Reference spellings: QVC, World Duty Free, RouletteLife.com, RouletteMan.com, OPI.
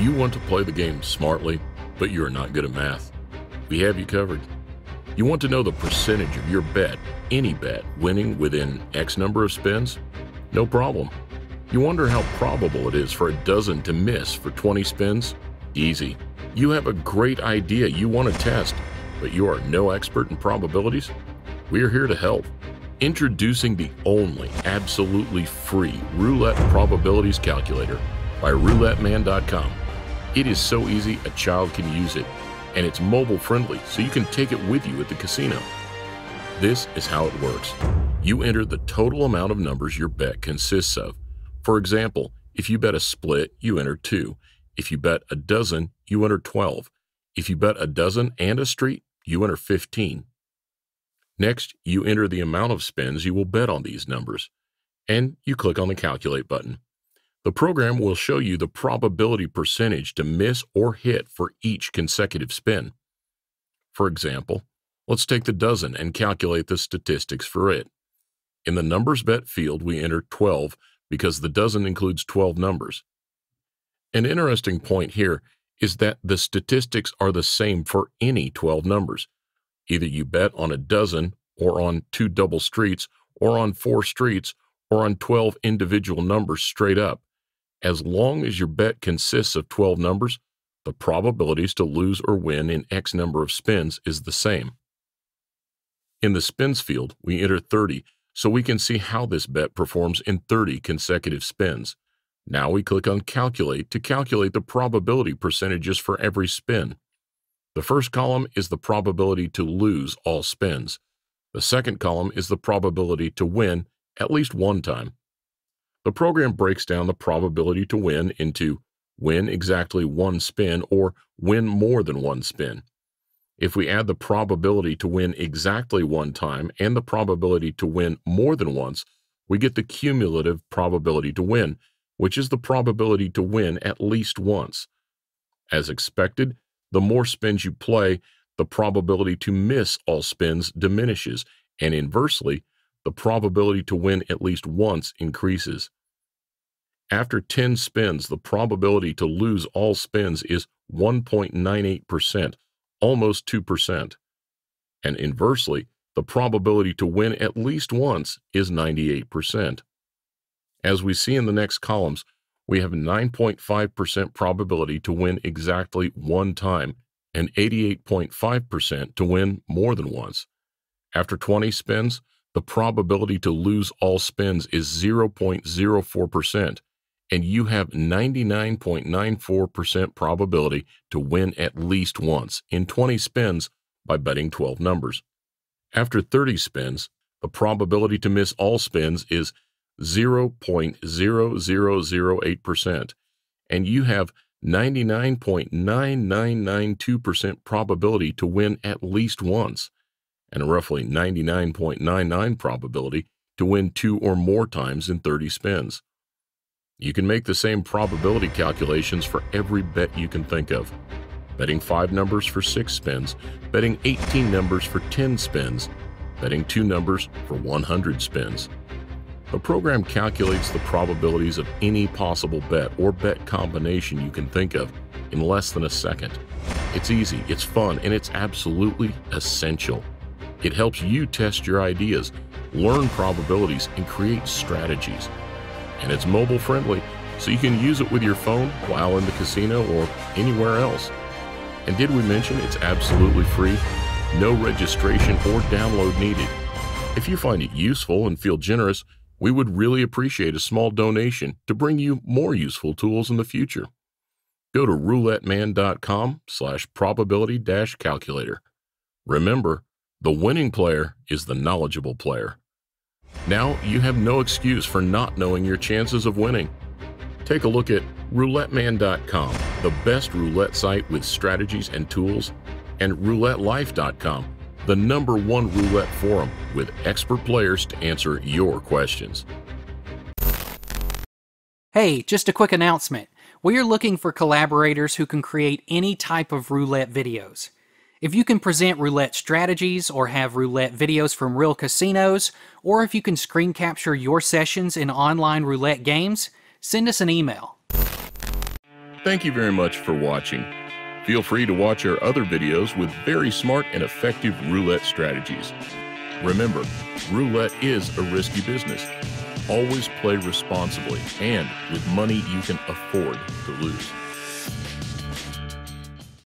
You want to play the game smartly, but you're not good at math? We have you covered. You want to know the percentage of your bet, any bet, winning within X number of spins? No problem. You wonder how probable it is for a dozen to miss for 20 spins? Easy. You have a great idea you want to test, but you are no expert in probabilities? We are here to help. Introducing the only absolutely free roulette probabilities calculator by RouletteMan.com. It is so easy a child can use it, and it's mobile friendly so you can take it with you at the casino. This is how it works. You enter the total amount of numbers your bet consists of. For example, if you bet a split, you enter 2. If you bet a dozen, you enter 12. If you bet a dozen and a street, you enter 15. Next, you enter the amount of spins you will bet on these numbers, and you click on the Calculate button. The program will show you the probability percentage to miss or hit for each consecutive spin. For example, let's take the dozen and calculate the statistics for it. In the Numbers Bet field, we enter 12 because the dozen includes 12 numbers. An interesting point here is that the statistics are the same for any 12 numbers. Either you bet on a dozen, or on 2 double streets, or on 4 streets, or on 12 individual numbers straight up. As long as your bet consists of 12 numbers, the probabilities to lose or win in X number of spins is the same. In the spins field, we enter 30, so we can see how this bet performs in 30 consecutive spins. Now we click on Calculate to calculate the probability percentages for every spin. The first column is the probability to lose all spins. The second column is the probability to win at least one time. The program breaks down the probability to win into win exactly 1 spin or win more than 1 spin. If we add the probability to win exactly 1 time and the probability to win more than once, we get the cumulative probability to win, which is the probability to win at least once. As expected, the more spins you play, the probability to miss all spins diminishes, and inversely, the probability to win at least once increases. After 10 spins, the probability to lose all spins is 1.98%, almost 2%. And inversely, the probability to win at least once is 98%. As we see in the next columns, we have a 9.5% probability to win exactly 1 time and 88.5% to win more than once. After 20 spins, the probability to lose all spins is 0.04%, and you have 99.94% probability to win at least once in 20 spins by betting 12 numbers. After 30 spins, the probability to miss all spins is 0.0008%, and you have 99.9992% probability to win at least once, and roughly 99.99% probability to win 2 or more times in 30 spins. You can make the same probability calculations for every bet you can think of. Betting 5 numbers for 6 spins, betting 18 numbers for 10 spins, betting 2 numbers for 100 spins. The program calculates the probabilities of any possible bet or bet combination you can think of in less than a second. It's easy, it's fun, and it's absolutely essential. It helps you test your ideas, learn probabilities, and create strategies. And it's mobile friendly, so you can use it with your phone while in the casino or anywhere else. And did we mention it's absolutely free? No registration or download needed. If you find it useful and feel generous, we would really appreciate a small donation to bring you more useful tools in the future. Go to RouletteMan.com/probability-calculator. Remember, the winning player is the knowledgeable player. Now you have no excuse for not knowing your chances of winning. Take a look at RouletteMan.com, the best roulette site with strategies and tools, and RouletteLife.com, the #1 roulette forum with expert players to answer your questions. Hey, just a quick announcement. We are looking for collaborators who can create any type of roulette videos. If you can present roulette strategies or have roulette videos from real casinos, or if you can screen capture your sessions in online roulette games, send us an email. Thank you very much for watching. Feel free to watch our other videos with very smart and effective roulette strategies. Remember, roulette is a risky business. Always play responsibly and with money you can afford to lose.